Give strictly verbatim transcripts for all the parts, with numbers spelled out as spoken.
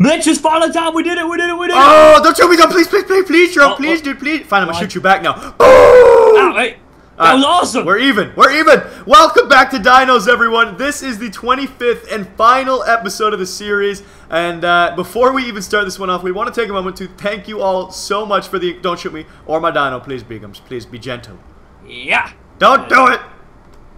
Mitch, it's final time. We did it. We did it. We did it. Oh, don't shoot me. Don't. Please, please, please, please, Jerome. Oh, please, oh. dude, please. Fine, I'm going to shoot you back now. Boom. Oh, wait. That was awesome! Uh, we're even! We're even! Welcome back to Dinos, everyone! This is the twenty-fifth and final episode of the series, and uh, before we even start this one off, we want to take a moment to thank you all so much for the... Don't shoot me, or my dino, please, Begums. Please, be gentle. Yeah! Don't do it!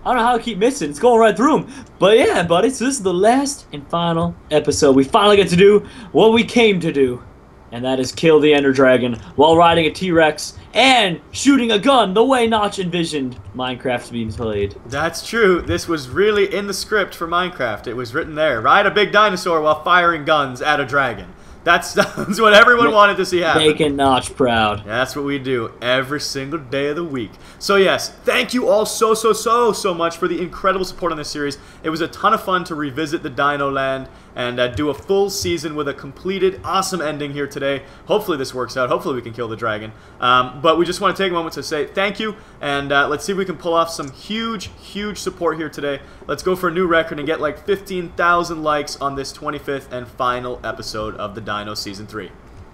I don't know how I keep missing. It's going right through them. But yeah, buddy, so this is the last and final episode. We finally get to do what we came to do, and that is kill the Ender Dragon while riding a T-Rex and shooting a gun the way Notch envisioned Minecraft being played. That's true. This was really in the script for Minecraft. It was written there. Ride a big dinosaur while firing guns at a dragon. That's, that's what everyone Ma wanted to see happen. Making Notch proud. That's what we do every single day of the week. So yes, thank you all so, so, so, so much for the incredible support on this series. It was a ton of fun to revisit the Dino Land and uh, do a full season with a completed, awesome ending here today. Hopefully this works out. Hopefully we can kill the dragon. Um, but we just want to take a moment to say thank you, and uh, let's see if we can pull off some huge, huge support here today. Let's go for a new record and get like fifteen thousand likes on this twenty-fifth and final episode of the Dino Land. Dino Season three.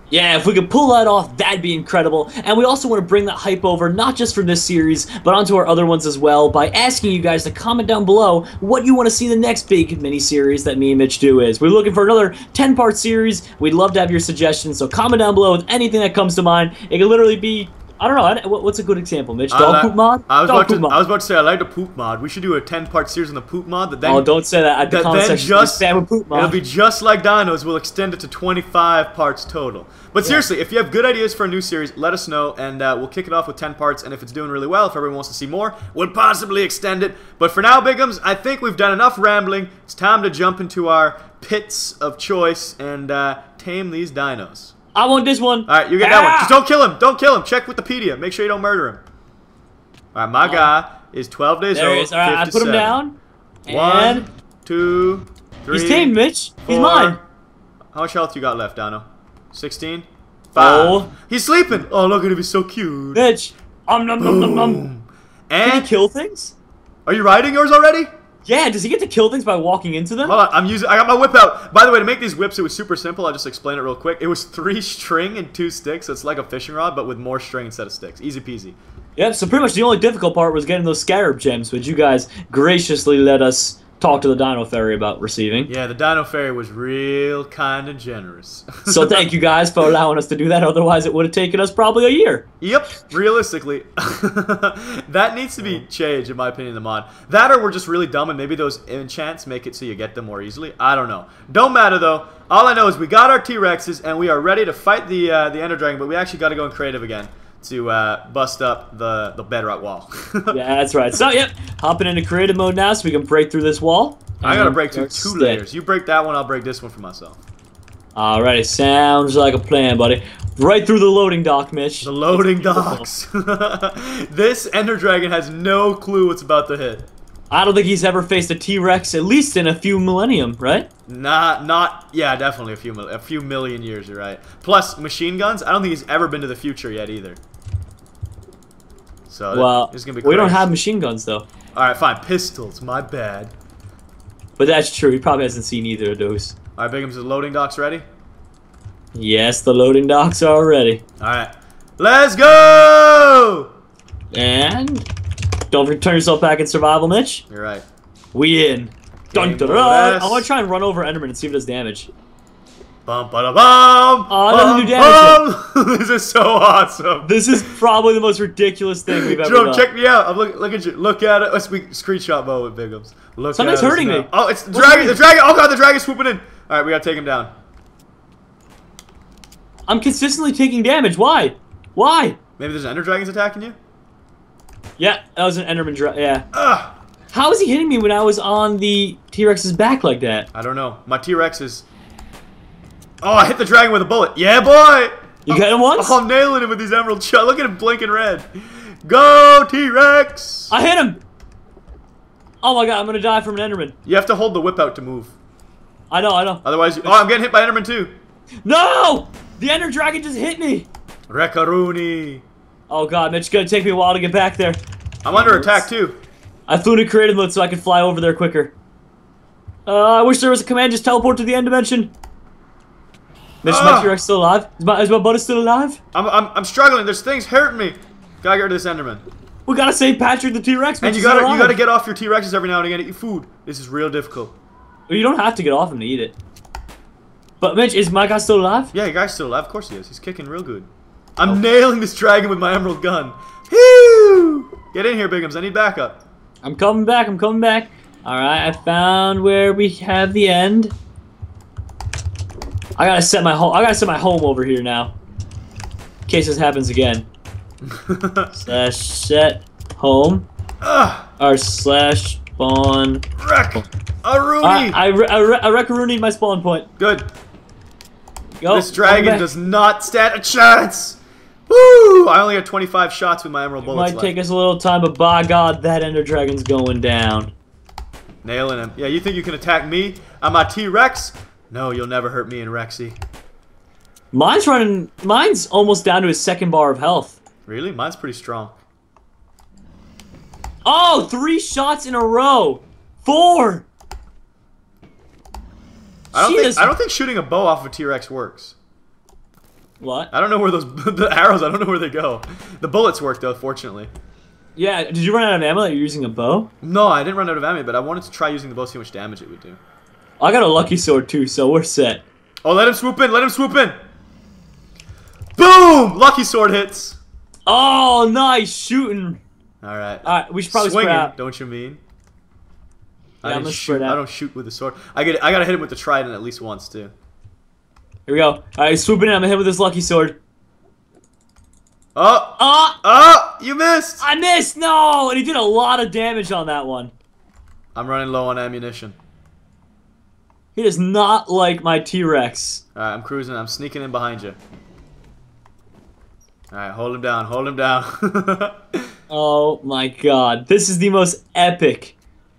Yeah, if we could pull that off, that'd be incredible. And we also want to bring that hype over, not just from this series, but onto our other ones as well, by asking you guys to comment down below what you want to see the next big mini-series that me and Mitch do is. We're looking for another ten-part series. We'd love to have your suggestions, so comment down below with anything that comes to mind. It could literally be... I don't know. What's a good example, Mitch? Dog uh, poop mod? I was, dog about poop to, mod. I was about to say, I like the poop mod. We should do a ten-part series on the poop mod. That then, oh, don't say that. At the that comment then section, just, poop mod. It'll be just like Dinos. We'll extend it to twenty-five parts total. But yeah. Seriously, if you have good ideas for a new series, let us know, and uh, we'll kick it off with ten parts. And if it's doing really well, if everyone wants to see more, we'll possibly extend it. But for now, Bigums, I think we've done enough rambling. It's time to jump into our pits of choice and uh, tame these dinos. I want this one. All right, you get ah! that one. Just don't kill him. Don't kill him. Check Wikipedia. Make sure you don't murder him. All right, my um, guy is twelve days there old. There he is. All right, I put him down. One, and two, three. He's tamed, Mitch. Four. He's mine. How much health you got left, Dino? sixteen? Five. Oh. He's sleeping. Oh, look at him. He's so cute. Mitch. Um, nom, nom, nom, nom. And can he kill things? Are you riding yours already? Yeah, does he get to kill things by walking into them? Hold on, I'm using, I got my whip out. By the way, to make these whips, it was super simple. I'll just explain it real quick. It was three string and two sticks. So it's like a fishing rod, but with more string instead of sticks. Easy peasy. Yep, so pretty much the only difficult part was getting those scarab gems, which you guys graciously let us talk to the Dino Fairy about receiving. Yeah, the Dino Fairy was real kind and generous. So thank you guys for allowing us to do that. Otherwise, it would have taken us probably a year. Yep, realistically. That needs to be changed, in my opinion, the mod. That or we're just really dumb, and maybe those enchants make it so you get them more easily. I don't know. Don't matter, though. All I know is we got our T-Rexes, and we are ready to fight the uh, the Ender Dragon, but we actually got to go in creative again to uh, bust up the, the bedrock wall. Yeah, that's right. So, yep, hopping into creative mode now so we can break through this wall. I gotta break through two layers. You break that one, I'll break this one for myself. Alrighty, sounds like a plan, buddy. Right through the loading dock, Mitch. The loading docks. This Ender Dragon has no clue what's about to hit. I don't think he's ever faced a T-Rex, at least in a few millennium, right? Nah, not, yeah, definitely a few, a few million years, you're right. Plus, machine guns, I don't think he's ever been to the future yet either. So, well, it's gonna be crazy. We don't have machine guns, though. Alright, fine, pistols, my bad. But that's true, he probably hasn't seen either of those. Alright, Bigums, the loading docks ready? Yes, the loading docks are ready. Alright, let's go! And... don't return yourself back in survival, Mitch. You're right. We in. Dun, dun, dun, dun. I want to try and run over Enderman and see if it does damage. Bum, ba, da, bum, oh, it doesn't do damage. Bum. This is so awesome. This is probably the most ridiculous thing we've ever Jerome, done. Check me out. I'm look, look at you. Look at it. Let's screenshot mode with Bigums. Look Something's at it. hurting me. Now. Oh, it's the dragon. The dragon. Oh, God, the dragon's swooping in. All right, we got to take him down. I'm consistently taking damage. Why? Why? Maybe there's Ender Dragons attacking you? Yeah, that was an Enderman dragon. Yeah. Ugh. How was he hitting me when I was on the T-Rex's back like that? I don't know. My T-Rex is... oh, I hit the dragon with a bullet. Yeah, boy! You I'm, got him once? Oh, I'm nailing him with these emerald shots. Look at him blinking red. Go, T-Rex! I hit him! Oh my god, I'm gonna die from an Enderman. You have to hold the whip out to move. I know, I know. Otherwise, you... oh, I'm getting hit by Enderman too. No! The Ender Dragon just hit me! Rekaruni. Oh god, Mitch, it's gonna take me a while to get back there. I'm under attack too. I flew into creative mode so I could fly over there quicker. Uh, I wish there was a command just teleport to the end dimension. Mitch, is my T-Rex still alive? Is my, is my buddy still alive? I'm, I'm, I'm struggling. There's things hurting me. Gotta get rid of this Enderman. We gotta save Patrick the T-Rex. And you gotta, you gotta get off your T-Rexes every now and again to eat food. This is real difficult. You don't have to get off him to eat it. But Mitch, is my guy still alive? Yeah, your guy's still alive. Of course he is. He's kicking real good. I'm oh. nailing this dragon with my emerald gun. Whew! Get in here, Biggums. I need backup. I'm coming back. I'm coming back. All right, I found where we have the end. I gotta set my home. I gotta set my home over here now, in case this happens again. Slash set home. Ugh. Or slash spawn. Wreck. A rooney. Right, I I, re I wreck a rooney my spawn point. Good. Go. This dragon does not stand a chance. Woo! I only have twenty-five shots with my emerald bullets. It might take left. us a little time, but by God, that Ender Dragon's going down. Nailing him. Yeah, you think you can attack me? I'm a T-Rex? No, you'll never hurt me and Rexy. Mine's running. Mine's almost down to his second bar of health. Really? Mine's pretty strong. Oh, three shots in a row. Four. I don't, think, I don't think shooting a bow off of T-Rex works. What? I don't know where those the arrows. I don't know where they go. The bullets work though, fortunately. Yeah. Did you run out of ammo? That you're using a bow? No, I didn't run out of ammo, but I wanted to try using the bow, see how much damage it would do. I got a lucky sword too, so we're set. Oh, let him swoop in! Let him swoop in! Boom! Lucky sword hits. Oh, nice shooting! All right. All right. We should probably swing it. Don't you mean? Yeah, I, I'm gonna shoot. I don't shoot with the sword. I get. I gotta hit him with the trident at least once too. Here we go. All right, swooping in. I'm gonna hit with this lucky sword. Oh! Oh! Oh! You missed! I missed! No! And he did a lot of damage on that one. I'm running low on ammunition. He does not like my T-Rex. All right, I'm cruising. I'm sneaking in behind you. All right, hold him down. Hold him down. Oh my God! This is the most epic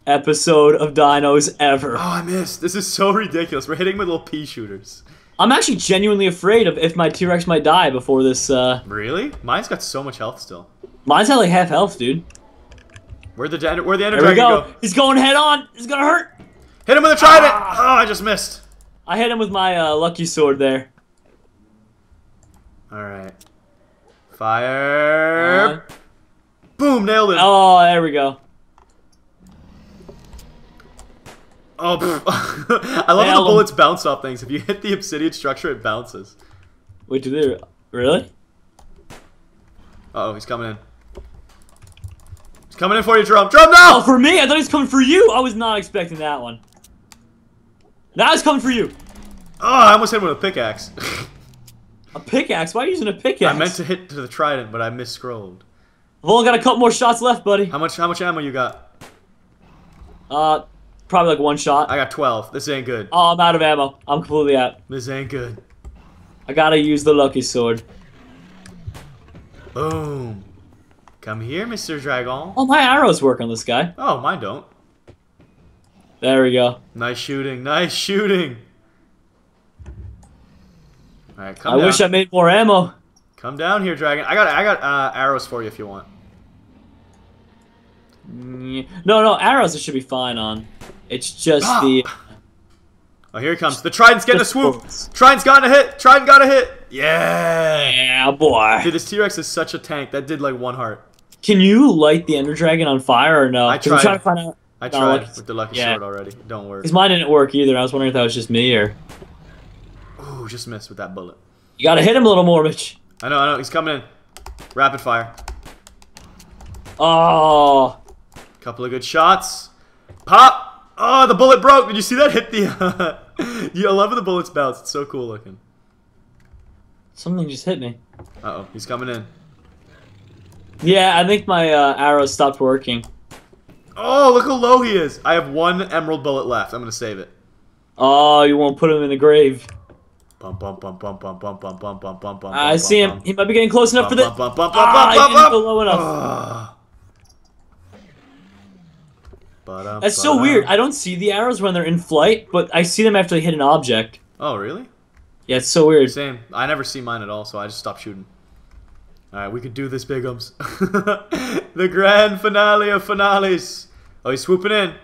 episode of Dinos ever. Oh, I missed. This is so ridiculous. We're hitting with little pea shooters. I'm actually genuinely afraid of if my T-Rex might die before this, uh... Really? Mine's got so much health still. Mine's at like half health, dude. Where'd the Ender, where'd the Ender Dragon go? go? He's going head on! He's gonna hurt! Hit him with a trident! Ah. Oh, I just missed. I hit him with my, uh, lucky sword there. Alright. Fire! Uh, Boom! Nailed it! Oh, there we go. Oh, I love how the bullets bounce off things. If you hit the obsidian structure, it bounces. Wait, do they really? Uh oh, he's coming in. He's coming in for you, Jerome. Jerome, no! Oh, for me? I thought he was coming for you. I was not expecting that one. Now it's coming for you. Oh, I almost hit him with a pickaxe. A pickaxe? Why are you using a pickaxe? I meant to hit to the trident, but I misscrolled. I've only got a couple more shots left, buddy. How much? How much ammo you got? Uh. Probably like one shot. I got twelve. This ain't good. Oh, I'm out of ammo. I'm completely out. This ain't good. I gotta use the lucky sword. Boom. Come here, Mister Dragon. Oh, my arrows work on this guy. Oh, mine don't. There we go. Nice shooting. Nice shooting. All right, come I down. wish I made more ammo. Come down here, Dragon. I got I got uh, arrows for you if you want. No, no, arrows it should be fine on. It's just ah. the... Oh, here he comes. The Trident's getting a swoop. Trident's got a hit. Trident got a hit. Yeah. Yeah, boy. Dude, this T-Rex is such a tank. That did like one heart. Can you light the Ender Dragon on fire or no? I tried. Trying to find out I tried like, with the lucky yeah. sword already. Don't worry. Because mine didn't work either. I was wondering if that was just me or... Ooh, just missed with that bullet. You got to hit him a little more, Mitch. I know, I know. He's coming in. Rapid fire. Oh. Couple of good shots. Pop. Oh, the bullet broke! Did you see that hit the... Uh, yeah, I love when the bullets bounce. It's so cool looking. Something just hit me. Uh-oh, he's coming in. Yeah, I think my uh, arrow stopped working. Oh, look how low he is! I have one emerald bullet left. I'm gonna save it. Oh, you won't put him in the grave. Bump, bump, bump, bump, bump, bump, bump, bump, bump, bump, bump, I see him. He might be getting close enough for this. Ah, he didn't go low enough. Ba-da, That's ba-da. so weird. I don't see the arrows when they're in flight, but I see them after they hit an object. Oh, really? Yeah, it's so weird. Same. I never see mine at all, so I just stopped shooting. All right, we could do this, Biggums. The grand finale of finales. Oh, he's swooping in.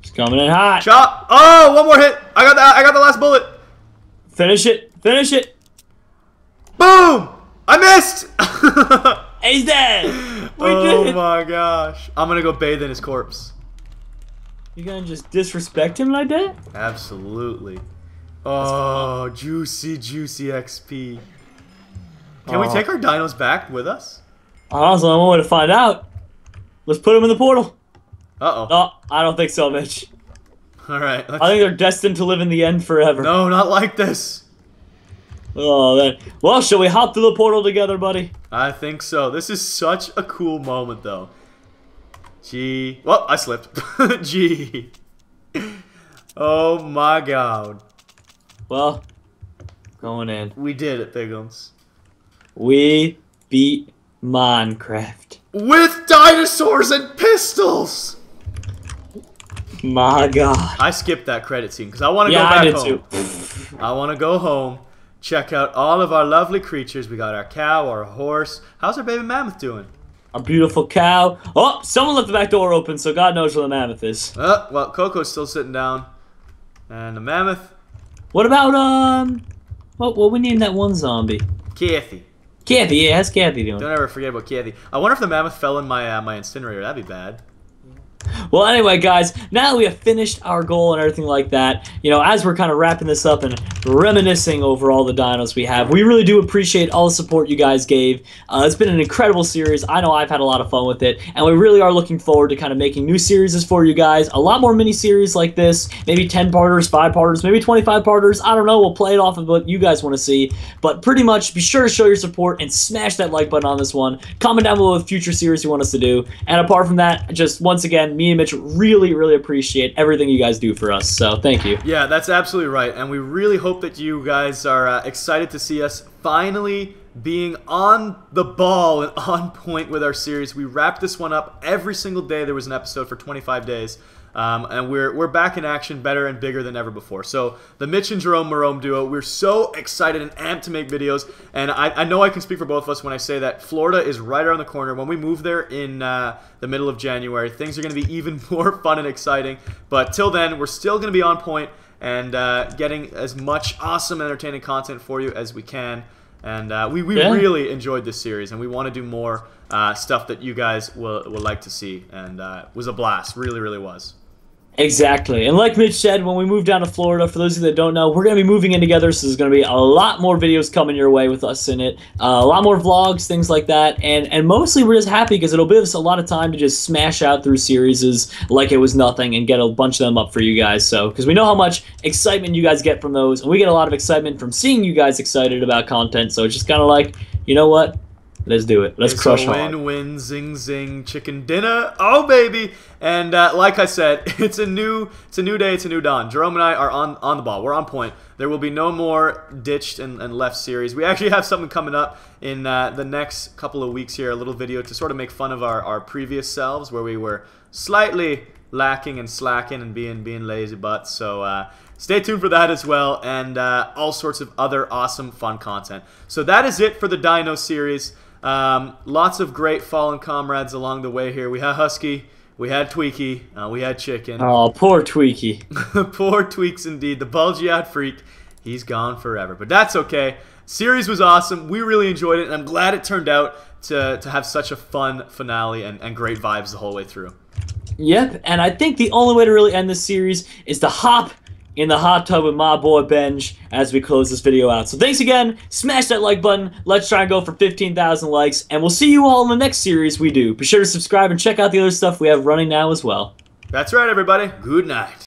He's coming in hot. Chop. Oh, one more hit. I got the. I got the last bullet. Finish it! Finish it! Boom! I missed! He's dead! We oh did it. My gosh. I'm gonna go bathe in his corpse. You gonna just disrespect him like that? Absolutely. Oh, juicy, juicy X P. Can oh. we take our dinos back with us? Honestly, I'm going to find out. Let's put them in the portal. Uh-oh. No, I don't think so, Mitch. Alright. I think they're destined to live in the end forever. No, not like this. Oh, man. Well, shall we hop through the portal together, buddy? I think so. This is such a cool moment, though. Gee. Well, I slipped. Gee. Oh, my God. Well, going in. We did it, Biggums. We beat Minecraft. With dinosaurs and pistols! My God. I skipped that credit scene because I want to yeah, go back I did home. Too. I want to go home, check out all of our lovely creatures. We got our cow, our horse. How's our baby mammoth doing? Our beautiful cow. Oh, someone left the back door open, so God knows where the mammoth is. Uh, well, Coco's still sitting down. And the mammoth. What about, um, what, what we named that one zombie? Kathy. Kathy, yeah, how's Kathy doing? Don't ever forget about Kathy. I wonder if the mammoth fell in my, uh, my incinerator. That'd be bad. Well, anyway, guys, now that we have finished our goal and everything like that, you know, as we're kind of wrapping this up and reminiscing over all the dinos we have, we really do appreciate all the support you guys gave. Uh, it's been an incredible series. I know I've had a lot of fun with it, and we really are looking forward to kind of making new series for you guys. A lot more mini-series like this, maybe ten-parters, five-parters, maybe twenty-five-parters. I don't know. We'll play it off of what you guys want to see. But pretty much, be sure to show your support and smash that like button on this one. Comment down below what future series you want us to do. And apart from that, just once again, me and Mitch really, really appreciate everything you guys do for us, so thank you. Yeah, that's absolutely right, and we really hope that you guys are uh, excited to see us finally being on the ball and on point with our series. We wrapped this one up every single day. There was an episode for twenty-five days, um, and we're, we're back in action better and bigger than ever before. So the Mitch and Jerome Marome duo, we're so excited and amped to make videos, and I, I know I can speak for both of us when I say that Florida is right around the corner. When we move there in uh, the middle of January, things are going to be even more fun and exciting, but till then, we're still going to be on point and uh, getting as much awesome entertaining content for you as we can. And uh, we, we yeah. really enjoyed this series, and we want to do more uh, stuff that you guys will, will like to see. And uh, it was a blast. Really, really was. Exactly. And like Mitch said, when we move down to Florida, for those of you that don't know, we're going to be moving in together, so there's going to be a lot more videos coming your way with us in it. Uh, a lot more vlogs, things like that. And and mostly we're just happy because it'll give us a lot of time to just smash out through series like it was nothing and get a bunch of them up for you guys. So because we know how much excitement you guys get from those, and we get a lot of excitement from seeing you guys excited about content. So it's just kind of like, you know what? Let's do it. Let's it's crush a win, win, zing, zing, chicken dinner. Oh, baby. And uh, like I said, it's a new it's a new day. It's a new dawn. Jerome and I are on, on the ball. We're on point. There will be no more ditched and, and left series. We actually have something coming up in uh, the next couple of weeks here, a little video to sort of make fun of our, our previous selves where we were slightly lacking and slacking and being, being lazy butts. So, uh, stay tuned for that as well, and uh, all sorts of other awesome, fun content. So that is it for the Dino series. Um, lots of great fallen comrades along the way here. We had Husky, we had Tweaky, uh, we had Chicken. Oh, poor Tweaky. Poor Tweaks indeed. The bulgy out freak, he's gone forever. But that's okay. Series was awesome. We really enjoyed it, and I'm glad it turned out to, to have such a fun finale and, and great vibes the whole way through. Yep, and I think the only way to really end this series is to hop in the hot tub with my boy Benj as we close this video out. So thanks again. Smash that like button. Let's try and go for fifteen thousand likes. And we'll see you all in the next series we do. Be sure to subscribe and check out the other stuff we have running now as well. That's right, everybody. Good night.